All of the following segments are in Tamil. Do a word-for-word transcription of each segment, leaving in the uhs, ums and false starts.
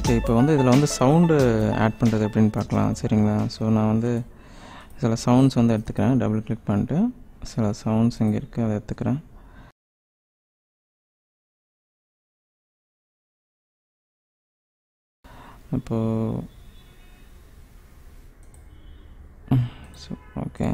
ஓகே, இப்போ வந்து இதில் வந்து சவுண்டு ஆட் பண்ணுறது எப்படின்னு பார்க்கலாம். சரிங்களா, ஸோ நான் வந்து சில சவுண்ட்ஸ் வந்து எடுத்துக்கிறேன். டபுள் கிளிக் பண்ணிட்டு சில சவுண்ட்ஸ் இங்கே இருக்குது, அதை எடுத்துக்கிறேன். அப்போது ஓகே,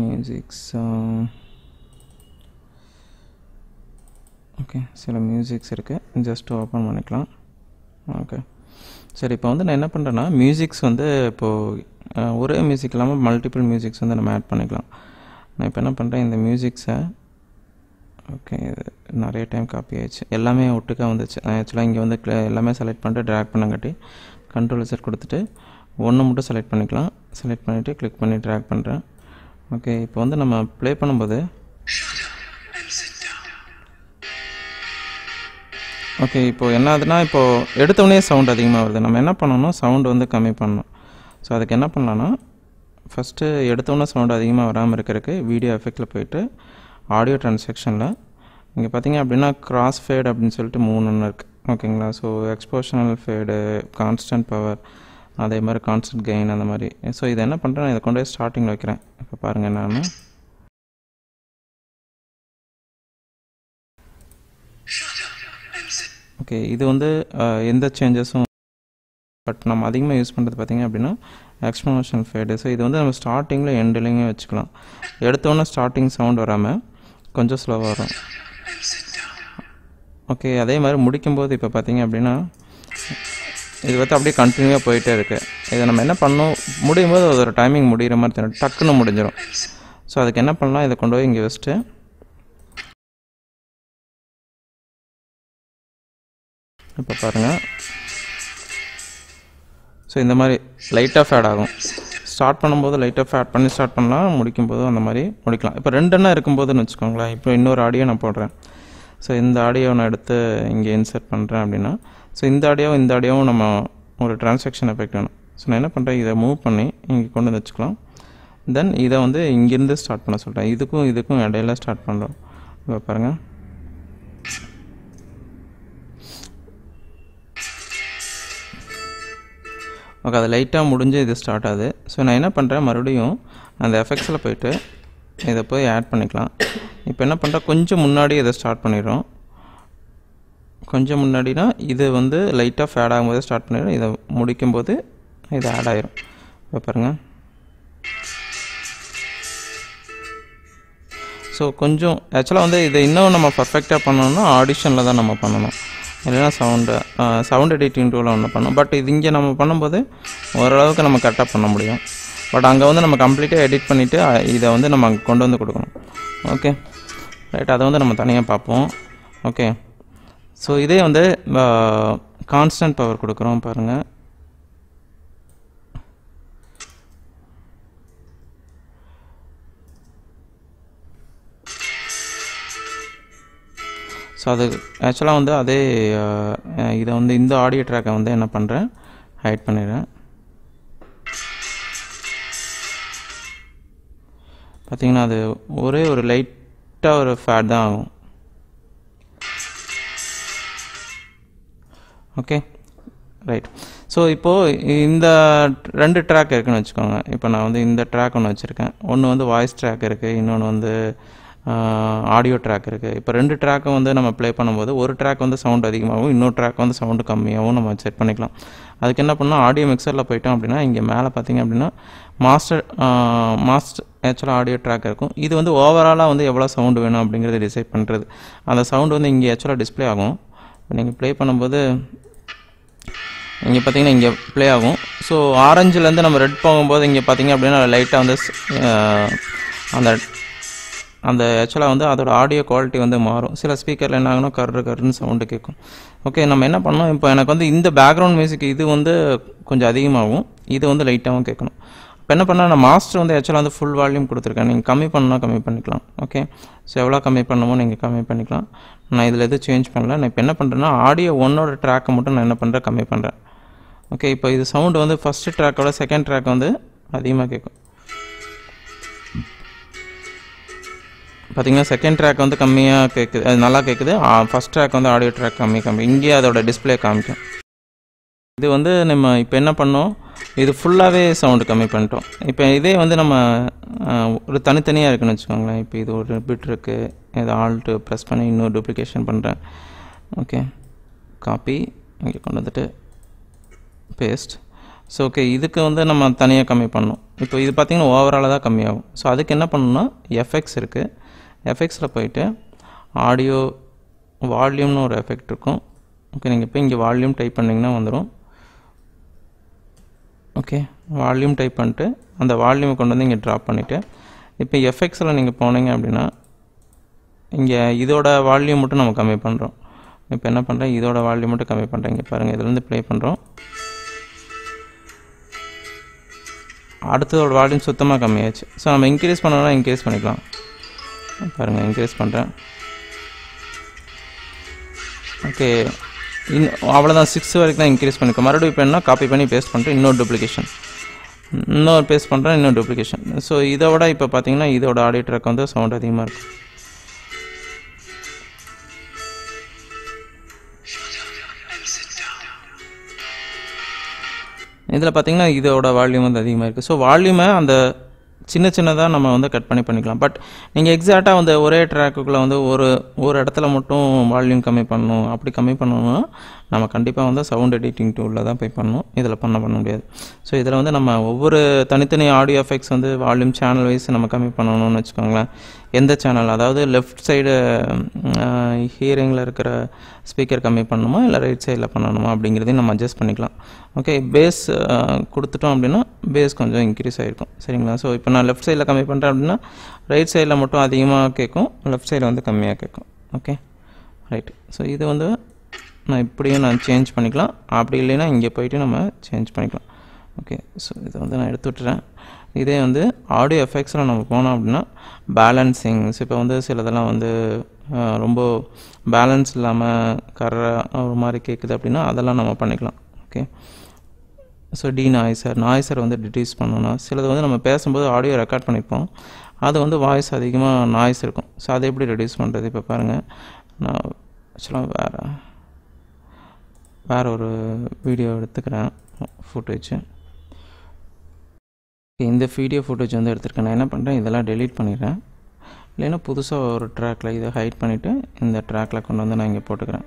மியூசிக் சவுண்ட். ஓகே, சில மியூசிக்ஸ் இருக்குது, ஜஸ்ட்டு ஓப்பன் பண்ணிக்கலாம். ஓகே, சரி, இப்போ வந்து நான் என்ன பண்ணுறேன்னா, மியூசிக்ஸ் வந்து இப்போது ஒரே மியூசிக் இல்லாமல் மல்டிபிள் மியூசிக்ஸ் வந்து நம்ம ஆட் பண்ணிக்கலாம். நான் இப்போ என்ன பண்ணுறேன், இந்த மியூசிக்ஸை ஓகே இது நிறைய டைம் காப்பி ஆகிடுச்சு, எல்லாமே ஒட்டுக்காக வந்துச்சு. ஆக்சுவலாக இங்கே வந்து எல்லாமே செலக்ட் பண்ணிட்டு ட்ராக் பண்ணங்காட்டி கண்ட்ரோல் செட் கொடுத்துட்டு ஒன்று மட்டும் செலக்ட் பண்ணிக்கலாம். செலக்ட் பண்ணிவிட்டு கிளிக் பண்ணி ட்ராக் பண்ணுறேன். ஓகே, இப்போ வந்து நம்ம ப்ளே பண்ணும்போது ஓகே இப்போது என்ன ஆகுதுன்னா, இப்போது எடுத்தோடனே சவுண்ட் அதிகமாக வருது. நம்ம என்ன பண்ணணும், சவுண்டு வந்து கம்மி பண்ணணும். ஸோ அதுக்கு என்ன பண்ணலான்னா, ஃபஸ்ட்டு எடுத்தோடனே சவுண்டு அதிகமாக வராமல் இருக்கிறதுக்கு வீடியோ எஃபெக்டில் போயிட்டு ஆடியோ ட்ரான்சாக்ஷனில் இங்கே பார்த்தீங்க அப்படின்னா கிராஸ் ஃபேடு அப்படின்னு சொல்லிட்டு மூணு ஒன்று இருக்குது. ஓகேங்களா, so exponential fade, constant power, அதே மாதிரி கான்ஸ்டன்ட் கெயின், அந்த மாதிரி. ஸோ இதை என்ன பண்ணுறேன், நான் இதை கொண்டு போய் ஸ்டார்டிங்கில் வைக்கிறேன். இப்போ பாருங்கள் என்னென்னு. ஓகே, இது வந்து எந்த சேஞ்சஸும், பட் நம்ம அதிகமாக யூஸ் பண்ணுறது பார்த்திங்க அப்படின்னா எக்ஸ்போனன்ஷியல் ஃபேடு. ஸோ இது வந்து நம்ம ஸ்டார்டிங்கில் எண்டிலையும் வச்சுக்கலாம். எடுத்தோன்னே ஸ்டார்டிங் சவுண்ட் வராமல் கொஞ்சம் ஸ்லோவாக வரும். ஓகே, அதே மாதிரி முடிக்கும்போது இப்போ பார்த்திங்க அப்படின்னா இது வந்து அப்படியே கண்டினியூவாக போயிட்டே இருக்குது. இதை நம்ம என்ன பண்ணணும், முடியும் போது ஒரு டைமிங் முடிகிற மாதிரி தெரியும், டக்குன்னு முடிஞ்சிடும். ஸோ அதுக்கு என்ன பண்ணலாம், இதை கொண்டு போய் இங்கே வச்சுட்டு இப்போ பாருங்கள். ஸோ இந்த மாதிரி லைட்டாக ஃபேட் ஆகும். ஸ்டார்ட் பண்ணும்போது லைட்டாக ஃபேட் பண்ணி ஸ்டார்ட் பண்ணலாம், முடிக்கும்போது அந்த மாதிரி முடிக்கலாம். இப்போ ரெண்டுன்னா இருக்கும்போதுன்னு வச்சுக்கோங்களேன். இப்போ இன்னொரு ஆடியோ நான் போடுறேன். ஸோ இந்த ஆடியோவை நான் எடுத்து இங்கே இன்சர்ட் பண்ணுறேன் அப்படின்னா, ஸோ இந்த ஆடியோவும் இந்த ஆடியோவும் நம்ம ஒரு டிரான்சாக்ஷன் எஃபெக்ட் வேணும். ஸோ நான் என்ன பண்ணுறேன், இதை மூவ் பண்ணி இங்கே கொண்டு வந்து வச்சுக்கலாம். தென் இதை வந்து இங்கேருந்து ஸ்டார்ட் பண்ண சொல்கிறேன். இதுக்கும் இதுக்கும் இடையில ஸ்டார்ட் பண்ணுறோம். இப்போ பாருங்கள். ஓகே, அது லைட்டாக முடிஞ்சு இது ஸ்டார்ட் ஆகுது. ஸோ நான் என்ன பண்ணுறேன், மறுபடியும் அந்த எஃபெக்ட்ஸில் போய்ட்டு இதை போய் ஆட் பண்ணிக்கலாம். இப்போ என்ன பண்ணுறேன், கொஞ்சம் முன்னாடி இதை ஸ்டார்ட் பண்ணிடுறோம். கொஞ்சம் முன்னாடினா இது வந்து லைட்டாக ஃபேட் ஆகும்போது ஸ்டார்ட் பண்ணிடுறோம், இதை முடிக்கும்போது இது ஆட் ஆகிரும். இப்போ பாருங்கள். ஸோ கொஞ்சம் ஆக்சுவலாக வந்து இதை இன்னும் நம்ம பர்ஃபெக்டாக பண்ணணும்னா ஆடிஷனில் தான் நம்ம பண்ணணும், இல்லைன்னா சவுண்டு சவுண்ட் எடிட்டிங் டூவில் ஒன்று பண்ணோம். பட் இது இங்கே நம்ம பண்ணும்போது ஓரளவுக்கு நம்ம கரெக்டாக பண்ண முடியும். பட் அங்கே வந்து நம்ம கம்ப்ளீட்டாக எடிட் பண்ணிவிட்டு இதை வந்து நம்ம அங்கே கொண்டு வந்து கொடுக்கணும். ஓகே ரைட், அதை வந்து நம்ம தனியாக பார்ப்போம். ஓகே, ஸோ இதே வந்து கான்ஸ்டன்ட் பவர் கொடுக்குறோம் பாருங்கள். ஸோ அது ஆக்சுவலாக வந்து அதே இதை வந்து இந்த ஆடியோ ட்ராக்கை வந்து என்ன பண்ணுறேன், ஹைட் பண்ணிடுறேன். பார்த்திங்கன்னா அது ஒரே ஒரு லைட்டாக ஒரு ஃபேட் தான் ஆகும். ஓகே ரைட், ஸோ இப்போது இந்த ரெண்டு ட்ராக் இருக்குதுன்னு வச்சுக்கோங்க. இப்போ நான் வந்து இந்த ட்ராக் ஒன்று வச்சுருக்கேன். ஒன்று வந்து வாய்ஸ் ட்ராக் இருக்குது, இன்னொன்று வந்து ஆடியோ ட்ராக் இருக்குது. இப்போ ரெண்டு ட்ராக்கை வந்து நம்ம ப்ளே பண்ணும்போது ஒரு ட்ராக் வந்து சவுண்ட் அதிகமாகவும் இன்னொரு ட்ராக் வந்து சவுண்டு கம்மியாகவும் நம்ம செட் பண்ணிக்கலாம். அதுக்கு என்ன பண்ணால், ஆடியோ மிக்சரில் போயிட்டோம் அப்படின்னா இங்கே மேலே பார்த்திங்க அப்படின்னா மாஸ்டர் மாஸ்டர் ஆக்சுவலாக ஆடியோ ட்ராக் இருக்கும். இது வந்து ஓவராலாக வந்து எவ்வளோ சவுண்டு வேணும் அப்படிங்கிறத டிசைட் பண்ணுறது. அந்த சவுண்டு வந்து இங்கே ஆக்சுவலாக டிஸ்பிளே ஆகும். நீங்கள் ப்ளே பண்ணும்போது இங்கே பார்த்திங்கன்னா இங்கே ப்ளே ஆகும். ஸோ ஆரஞ்சிலேருந்து நம்ம ரெட் போகும்போது இங்கே பார்த்திங்க அப்படின்னா லைட்டாக வந்து அந்த அந்த ஆக்சுவலாக வந்து அதோடய ஆடியோ குவாலிட்டி வந்து மாறும். சில ஸ்பீக்கரில் என்ன ஆகுனா கரு கருன்னு சவுண்டு கேட்கும். ஓகே, நம்ம என்ன பண்ணோம், இப்போ எனக்கு வந்து இந்த பேக்ரவுண்ட் மியூசிக் இது வந்து கொஞ்சம் அதிகமாகவும் இது வந்து லைட்டாகவும் கேட்கணும். இப்போ என்ன பண்ணால், நான் மாஸ்டர் வந்து ஆக்சுவலாக வந்து ஃபுல் வால்யூம் கொடுத்துருக்கேன். நீங்கள் கம்மி பண்ணால் கம்மி பண்ணிக்கலாம். ஓகே, ஸோ எவ்வளோ கம்மி பண்ணமோ நீங்கள் கம்மி பண்ணிக்கலாம். நான் இதில் எதுவும் சேஞ்ச் பண்ணல. நான் இப்போ என்ன பண்ணுறேன்னா, ஆடியோ ஒன்னோட ட்ராக்கை மட்டும் நான் என்ன பண்ணுறேன், கம்மி பண்ணுறேன். ஓகே, இப்போ இது சவுண்டு வந்து ஃபஸ்ட்டு ட்ராக்கோட செகண்ட் ட்ராக் வந்து அதிகமாக கேட்கும். பாத்தீங்கன்னா செகண்ட் ட்ராக் வந்து கம்மியா கேக்குது நல்லா கேக்குது ஃபர்ஸ்ட் ட்ராக் வந்து ஆடியோ ட்ராக் கம்மி கம்மி இங்க அதோட டிஸ்ப்ளே காமிக்கும் இது வந்து நம்ம இப்போ என்ன பண்ணோம் இது ஃபுல்லாவே சவுண்ட் கம்மி பண்ணிட்டோம் இப்போ இதே வந்து நம்ம ஒரு தனித்தனியா இருக்குன்னு வெச்சுக்கோங்களேன் இப்போ இது ஒரு பிட் இருக்கு இது ஆல்ட் பிரஸ் பண்ணி இன்னொரு டூப்ளிகேஷன் பண்றேன் ஓகே காப்பி இங்க கொண்டு வந்துட்டு பேஸ்ட் சோ ஓகே இதுக்கு வந்து நம்ம தனியா கம்மி பண்ணோம் இப்போ இது பாத்தீங்கன்னா ஓவர் ஆலா தான் கம்மி ஆகும் சோ அதுக்கு என்ன பண்ணனும்னா எஃப்எக்ஸ் இருக்கு எஃப்எக்ஸ்ல போய்ட்டு ஆடியோ வால்யூம்னு ஒரு எஃபெக்ட் இருக்கும் ஓகே நீங்க இப்போ இங்க வால்யூம் டைப் பண்ணீங்கன்னா வந்துரும் ஓகே வால்யூம் டைப் பண்ணிட்டு அந்த வால்யூமை கொண்டு வந்து இங்க டிராப் பண்ணிட்டு இப்போ எஃப்எக்ஸ்ல நீங்க போனீங்க அப்படினா இங்க இதோட வால்யூம் மட்டும் நம்ம கம்மி பண்றோம் இப்போ என்ன பண்றேன் இதோட வால்யூம் மட்டும் கம்மி பண்றேன் இங்க பாருங்க இதுல இருந்து ப்ளே பண்றோம் அடுத்ததோட வால்யூம் சுத்தமா கம்மியாச்சு சோ நம்ம இன்கிரீஸ் பண்ணனும்னா இன்கிரீஸ் பண்ணிக்கலாம் பாருங்க இன்கிரீஸ் பண்றேன் okay In avladha six varaiku na increase panikka marudu ipo enna copy panni paste pandra inno duplication inno paste pandra inno duplication so idoda ipo pathina idoda audio track vandu sound adhigama irukku idhula pathina idoda volume vandu adhigama irukku so volume and சின்ன சின்னதா நம்ம வந்து கட் பண்ணி பண்ணிக்கலாம் பட் நீங்க எக்ஸாக்ட்டா அந்த ஒரே ட்ராக்குக்குள்ள வந்து ஒரு ஒரு இடத்துல மட்டும் வால்யூம் கம்மி பண்ணனும் அப்படி கம்மி பண்ணனும்னா நம்ம கண்டிப்பா வந்து சவுண்ட் எடிட்டிங் டூல்ல தான் போய் பண்ணனும் இதல பண்ண பண்ண முடியாது சோ இதல வந்து நம்ம ஒவ்வொரு தனித்தனி ஆடியோ எஃபெக்ட்ஸ் வந்து வால்யூம் சேனல் வைஸ் நம்ம கம்மி பண்ணனும்னு வெச்சுக்கோங்களேன் எந்த சேனல் அதாவது லெஃப்ட் சைடு ஹியரிங்ல இருக்கிற ஸ்பீக்கர் கம்மி பண்ணனுமா இல்ல ரைட் சைடுல பண்ணனுமா அப்படிங்கறதை நம்ம அட்ஜஸ்ட் பண்ணிக்கலாம் ஓகே பேஸ் கொடுத்துட்டோம் அப்படினா பேஸ் கொஞ்சம் இன்கிரீஸ் ஆயிருக்கும் சரிங்களா சோ இப்போ நான் லெஃப்ட் சைடுல கம்மி பண்றேன் அப்படினா ரைட் சைடுல மட்டும் அதிகமா கேக்கும் லெஃப்ட் சைடுல வந்து கம்மியா கேக்கும் ஓகே ரைட் சோ இது வந்து நான் இப்படியே நான் சேஞ்ச் பண்ணிக்கலாம் அப்படி இல்லனா இங்க போய்ட்டு நம்ம சேஞ்ச் பண்ணிக்கலாம் ஓகே சோ இது வந்து நான் எடுத்து விட்டுறேன் இதே வந்து ஆடியோ எஃபெக்ட்ஸ்ல நம்ம போனா அப்படினா பேலன்சிங் இப்போ வந்து சிலதெல்லாம் வந்து ரொம்ப பேலன்ஸ் இல்லாம கர ஒரு மாதிரி கேக்குது அப்படினா அதெல்லாம் நம்ம பண்ணிக்கலாம் ஓகே சோ டீனாய்சர் நாய்சர் வந்து டிட்யூஸ் பண்ணனும்னா சிலது வந்து நம்ம பேசும்போது ஆடியோ ரெக்கார்ட் பண்ணிப்போம் அது வந்து வாய்ஸ் அதிகமா நாய்ஸ் இருக்கும் சோ அதை எப்படி ரெடியூஸ் பண்றது இப்ப பாருங்க நான் actually வேற வேற ஒரு வீடியோ எடுத்துக்கறேன் ஃபுட்டேஜ் இந்த வீடியோ ஃபுட்டேஜ் வந்து எடுத்துக்கறேன் நான் என்ன பண்றேன் இதெல்லாம் delete பண்ணிறேன் இல்லனா புதுசா ஒரு ட்ராக்ல இத ஹைட் பண்ணிட்டு இந்த ட்ராக்ல கொண்டு வந்து நான் இங்க போட்டுக்கறேன்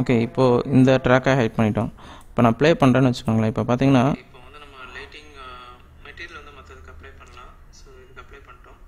ஓகே இப்போ இந்த ட்ராக்கை ஹைட் பண்ணிட்டோம் இப்போ நான் ப்ளே பண்றேன்னு வெச்சுக்கோங்களேன் இப்போ பாத்தீங்கன்னா இப்போ வந்து நம்ம லைட்டிங் மெட்டீரியல் வந்து மத்ததுக்கு அப்ளை பண்ணலாம் சோ இதுக்கு அப்ளை பண்ணிட்டோம்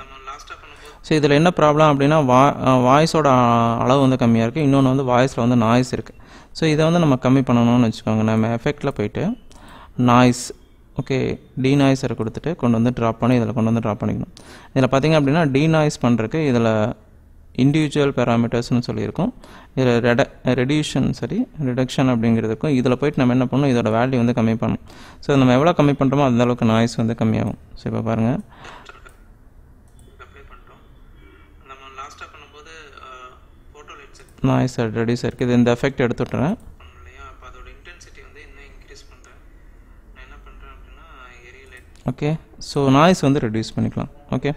நம்ம லாஸ்டா பண்ணும்போது சோ இதல என்ன ப்ராப்ளம் அப்படினா வாய்ஸோட அளவு வந்து கம்மியா இருக்கு இன்னொன்னு வந்து வாய்ஸ்ல வந்து நாய்ஸ் இருக்கு சோ இத வந்து நம்ம கம்மி பண்ணனும்னு வெச்சுக்கோங்க நம்ம எஃபெக்ட்ல போய்ட்டு நாய்ஸ் ஓகே டீனாய்சர் கொடுத்துட்டு கொண்டு வந்து டிராப் பண்ணி இதல கொண்டு வந்து டிராப் பண்ணிக்கணும் இதல பாத்தீங்க அப்படினா டீனாய்ஸ் பண்றதுக்கு இதல individual parameters னு சொல்லி இருக்கும் இதுல ரெடியூஷன் சரி ரிடக்ஷன் அப்படிங்கிறதுக்கு இதல போய் நாம என்ன பண்ணனும் இதோட வேல்யூ வந்து கம்மி பண்ணனும் சோ நம்ம எவ்வளவு கம்மி பண்றோமோ அந்த அளவுக்கு நாய்ஸ் வந்து கம்மியாகும் சோ இப்ப பாருங்க இத அப்ளை பண்றோம் நம்ம லாஸ்டா பண்ணும்போது photo light set noise reduce இருக்கு இந்த எஃபெக்ட் எடுத்துட்டறேன் இல்லையா அப்ப அதோட இன்டென்சிட்டி வந்து இன்னும் இன்கிரீஸ் பண்றேன் நான் என்ன பண்றேன் அப்படினா area light okay so noise வந்து ரெடியூஸ் பண்ணிக்கலாம் ஓகே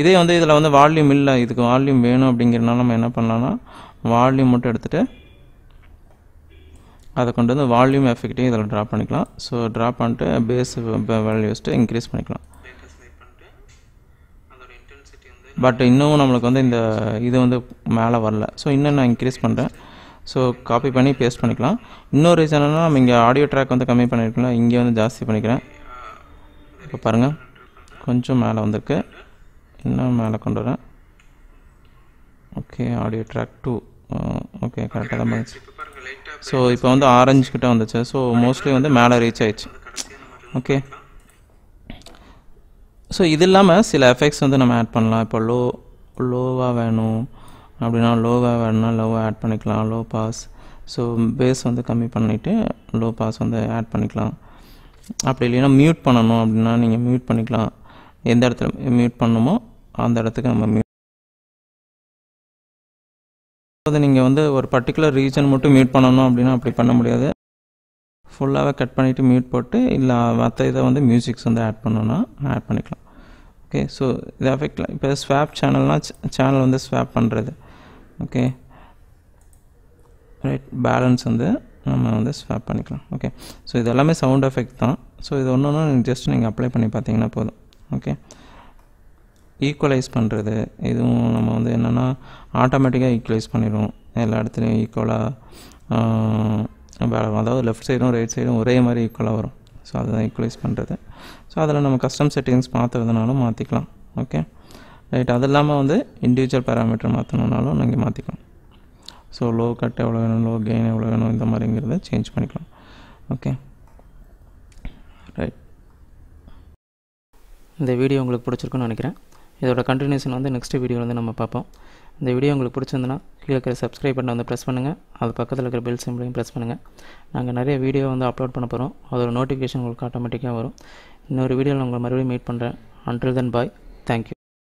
இதே வந்து இதல வந்து வால்யூம் இல்ல இதுக்கு வால்யூம் வேணும் அப்படிங்கறனால நம்ம என்ன பண்ணலாம்னா வால்யூம் மட்டும் எடுத்துட்டு அத கொண்டு வந்து வால்யூம் எஃபெக்ட் இதல டிராப் பண்ணிக்கலாம் சோ டிராப் பண்ணிட்டு பேஸ் வேல்யூஸ் டு இன்கிரீஸ் பண்ணிக்கலாம் பேஸ் லைட் பண்ணிட்டு அதோட இன்டென்சிட்டி வந்து பட் இன்னும் நமக்கு வந்து இந்த இது வந்து மேலே வரல சோ இன்னும் நான் இன்கிரீஸ் பண்றேன் சோ காப்பி பண்ணி பேஸ்ட் பண்ணிக்கலாம் இன்னொரு ரீசன் என்னன்னா நம்ம இங்க ஆடியோ ட்ராக் வந்து கம்மி பண்ணிருக்கலாம் இங்க வந்து ஜாஸ்தி பண்ணிக்கிறேன் இப்போ பாருங்க கொஞ்சம் மேலே வந்திருக்கு இன்னும் மேலே கொண்டு வரேன் okay audio track two okay கரெக்ட்டா தான் வந்துச்சு சோ இப்போ வந்து ஆரஞ்சு கிட்ட வந்துச்சு சோ मोस्टली வந்து மேலே ரீச் ஆயிடுச்சு ஓகே சோ இதில்லாம சில எஃபெக்ட்ஸ் வந்து நம்ம ஆட் பண்ணலாம் இப்போ லோ லோவா வேணும் அப்படினா லோவா வேணும்னா லோவா ஆட் பண்ணிக்கலாம் லோ பாஸ் சோ பேஸ் வந்து கம்மி பண்ணிட்டு லோ பாஸ் வந்து ஆட் பண்ணிக்கலாம் அப்படி இல்லனா மியூட் பண்ணனும் அப்படினா நீங்க மியூட் பண்ணிக்கலாம் எந்த இடத்துல மியூட் பண்ணனுமோ அந்த இடத்துக்கு நம்ம மியூட் அதாவது நீங்க வந்து ஒரு particular region மட்டும் மியூட் பண்ணனும் அப்படினா அப்படி பண்ண முடியாது ஃபுல்லாவே கட் பண்ணிட்டு மியூட் போட்டு இல்ல மத்த இத வந்து மியூசிக்ஸ் வந்து ஆட் பண்ணனும்னா ஆட் பண்ணிக்கலாம் okay. So it affect like the swap channel na ch channel on the swap pandrathu, okay, right, balance on the on the swap panikla, okay. So it all sound effect tha. So it one one just you apply panni pathina podum, okay. Equalize பண்றது இதுவும் நம்ம வந்து என்னன்னா ஆட்டோமேட்டிக்கா ஈக்குவலைஸ் பண்ணிரும் எல்லா இடத்துலயும் ஈக்குவலா அதாவது லெஃப்ட் சைடும் ரைட் சைடும் ஒரே மாதிரி ஈக்குவலா வரும் சோ அத ஈக்குவலைஸ் பண்றது சோ அதல நம்ம கஸ்டம் செட்டிங்ஸ் மாத்துறதுனால மாத்திக்கலாம் ஓகே ரைட் அதெல்லாம் வந்து இன்டிவிஜுவல் பாராமீட்டர் மாத்தணும்னாலும் நீங்க மாத்திக்கலாம் சோ லோ கட் எவ்வளவு வேணும் லோ கெயின் எவ்வளவு வேணும் இந்த மாதிரிங்கிறதை சேஞ்ச் பண்ணிக்கலாம் ஓகே ரைட் இந்த வீடியோ உங்களுக்கு பிடிச்சிருக்கும்னு நினைக்கிறேன் இதோட கண்டினியூஷன் வந்து நெக்ஸ்ட் வீடியோல வந்து நம்ம பார்ப்போம் இந்த வீடியோ உங்களுக்கு பிடிச்சிருந்தனா கீழ இருக்கிற subscribe பட்டனை வந்து பிரஸ் பண்ணுங்க அது பக்கத்துல இருக்கிற bell symbol-ஐயும் பிரஸ் பண்ணுங்க நாங்க நிறைய வீடியோ வந்து அப்லோட் பண்ணப் போறோம் அதோட நோட்டிஃபிகேஷன் உங்களுக்கு ஆட்டோமேட்டிக்கா வரும் இன்னொரு வீடியோல உங்களை மறுபடியும் மீட் பண்றேன் until then bye thank you